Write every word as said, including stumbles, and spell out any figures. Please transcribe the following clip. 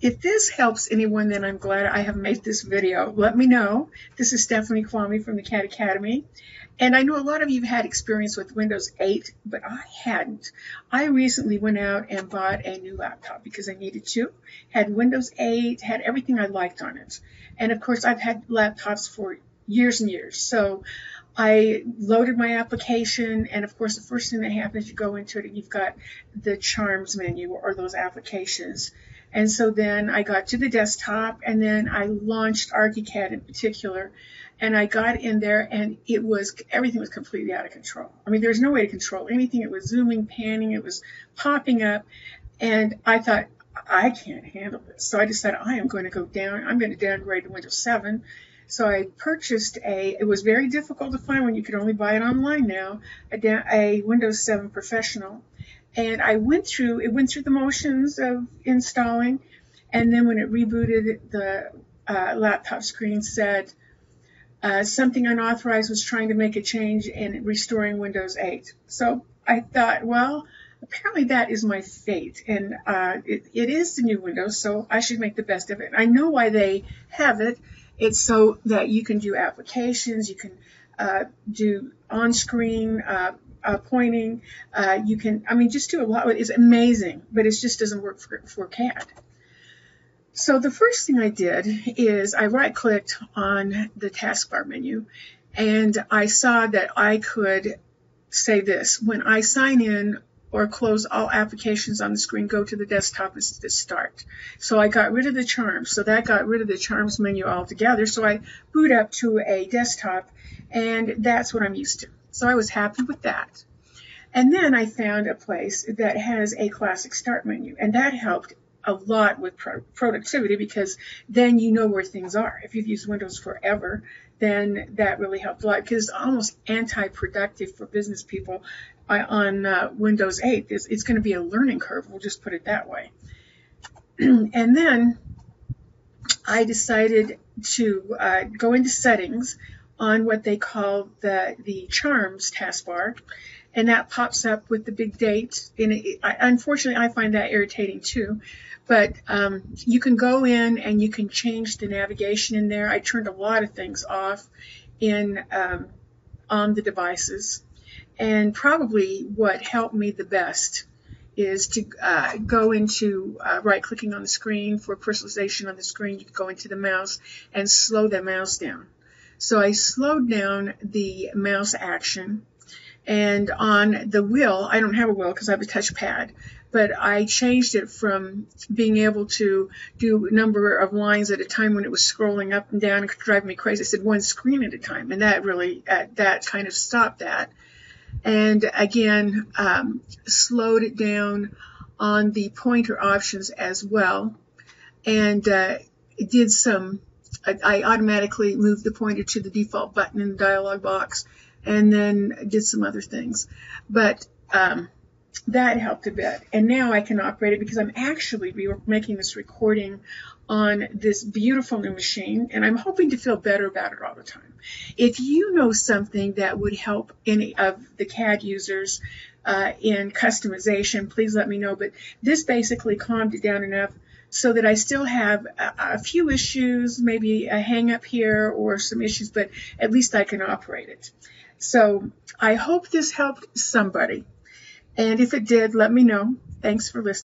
If this helps anyone, then I'm glad I have made this video. Let me know. This is Stephanie Kvamme from the C A D Academy. And I know a lot of you had experience with Windows eight, but I hadn't. I recently went out and bought a new laptop because I needed to. Had Windows eight, had everything I liked on it. And of course, I've had laptops for years and years. So I loaded my application, and of course, the first thing that happens, you go into it and you've got the charms menu or those applications. And so then I got to the desktop, and then I launched Archicad in particular, and I got in there, and it was, everything was completely out of control. I mean, there was no way to control anything. It was zooming, panning, it was popping up, and I thought, I can't handle this. So I decided I am going to go down, I'm going to downgrade to Windows seven. So I purchased a, it was very difficult to find one, you could only buy it online now, a, a Windows seven Professional. And I went through, it went through the motions of installing, and then when it rebooted, the uh, laptop screen said uh, something unauthorized was trying to make a change in restoring Windows eight. So I thought, well, apparently that is my fate, and uh, it, it is the new Windows, so I should make the best of it. And I know why they have it. It's so that you can do applications, you can uh, do on-screen uh Uh, pointing, uh, you can, I mean, just do a lot. It's amazing, but it just doesn't work for, for C A D. So the first thing I did is I right-clicked on the taskbar menu, and I saw that I could say this: when I sign in or close all applications on the screen, go to the desktop and start. So I got rid of the charms. So that got rid of the charms menu altogether. So I boot up to a desktop, and that's what I'm used to. So I was happy with that. And then I found a place that has a classic start menu, and that helped a lot with pro productivity because then you know where things are. If you've used Windows forever, then that really helped a lot because it's almost anti-productive for business people on uh, Windows eight. It's, it's going to be a learning curve, we'll just put it that way. And then I decided to uh, go into settings on what they call the, the charms taskbar, and that pops up with the big date. And it, I, unfortunately, I find that irritating too, but um, you can go in and you can change the navigation in there. I turned a lot of things off in um, on the devices, and probably what helped me the best is to uh, go into uh, right-clicking on the screen for personalization on the screen. You can go into the mouse and slow the mouse down. So I slowed down the mouse action, and on the wheel, I don't have a wheel because I have a touchpad, but I changed it from being able to do a number of lines at a time when it was scrolling up and down and could drive me crazy. I said one screen at a time, and that really, uh, that kind of stopped that. And again, um, slowed it down on the pointer options as well, and uh, did some I automatically moved the pointer to the default button in the dialog box, and then did some other things. But um, that helped a bit. And now I can operate it because I'm actually making this recording on this beautiful new machine, and I'm hoping to feel better about it all the time. If you know something that would help any of the C A D users uh, in customization, please let me know. But this basically calmed it down enough so that I still have a, a few issues, maybe a hang up here or some issues, but at least I can operate it. So I hope this helped somebody. And if it did, let me know. Thanks for listening.